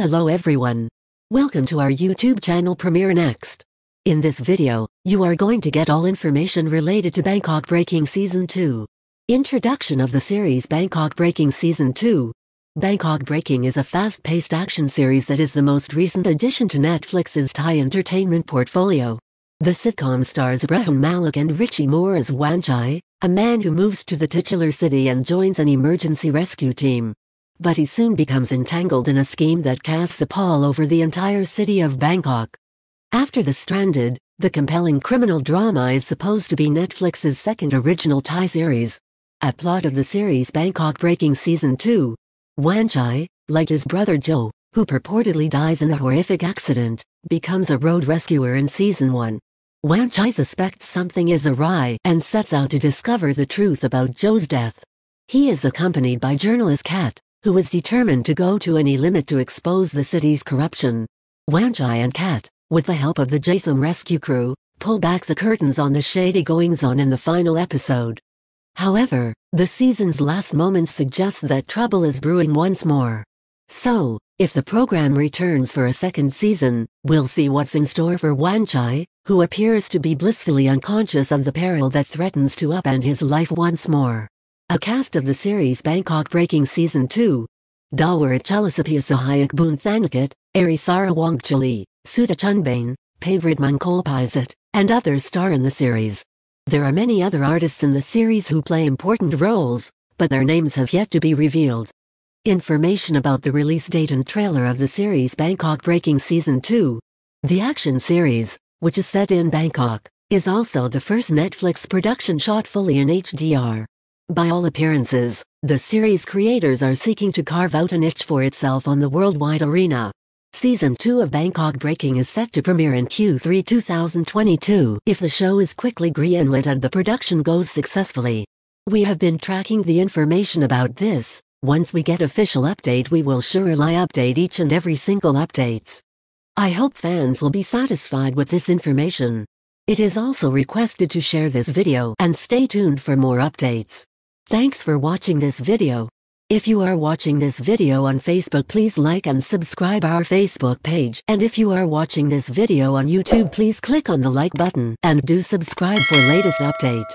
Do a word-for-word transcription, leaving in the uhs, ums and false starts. Hello everyone. Welcome to our YouTube channel Premiere Next. In this video, you are going to get all information related to Bangkok Breaking Season two. Introduction of the series Bangkok Breaking Season two. Bangkok Breaking is a fast-paced action series that is the most recent addition to Netflix's Thai entertainment portfolio. The sitcom stars Brahman Malik and Richie Moore as Wan Chai, a man who moves to the titular city and joins an emergency rescue team. But he soon becomes entangled in a scheme that casts a pall over the entire city of Bangkok. After The Stranded, the compelling criminal drama is supposed to be Netflix's second original Thai series. A plot of the series Bangkok Breaking Season two. Wan Chai, like his brother Joe, who purportedly dies in a horrific accident, becomes a road rescuer in Season one. Wan Chai suspects something is awry and sets out to discover the truth about Joe's death. He is accompanied by journalist Kat, who is determined to go to any limit to expose the city's corruption. Wan Chai and Kat, with the help of the Jatham rescue crew, pull back the curtains on the shady goings-on in the final episode. However, the season's last moments suggest that trouble is brewing once more. So, if the program returns for a second season, we'll see what's in store for Wan Chai, who appears to be blissfully unconscious of the peril that threatens to upend his life once more. A cast of the series Bangkok Breaking Season two. Dawarachalasapya Sahayak Boon Thangkat, Ari Sara Wongchali, Sudha Chunbane, Paverit Mungkol Paisat, and others star in the series. There are many other artists in the series who play important roles, but their names have yet to be revealed. Information about the release date and trailer of the series Bangkok Breaking Season two. The action series, which is set in Bangkok, is also the first Netflix production shot fully in H D R. By all appearances, the series creators are seeking to carve out a niche for itself on the worldwide arena. Season two of Bangkok Breaking is set to premiere in Q three two thousand twenty-two if the show is quickly greenlit and the production goes successfully. We have been tracking the information about this. Once we get official update, we will surely update each and every single updates. I hope fans will be satisfied with this information. It is also requested to share this video and stay tuned for more updates. Thanks for watching this video. If you are watching this video on Facebook, please like and subscribe our Facebook page. And if you are watching this video on YouTube, please click on the like button and do subscribe for latest update.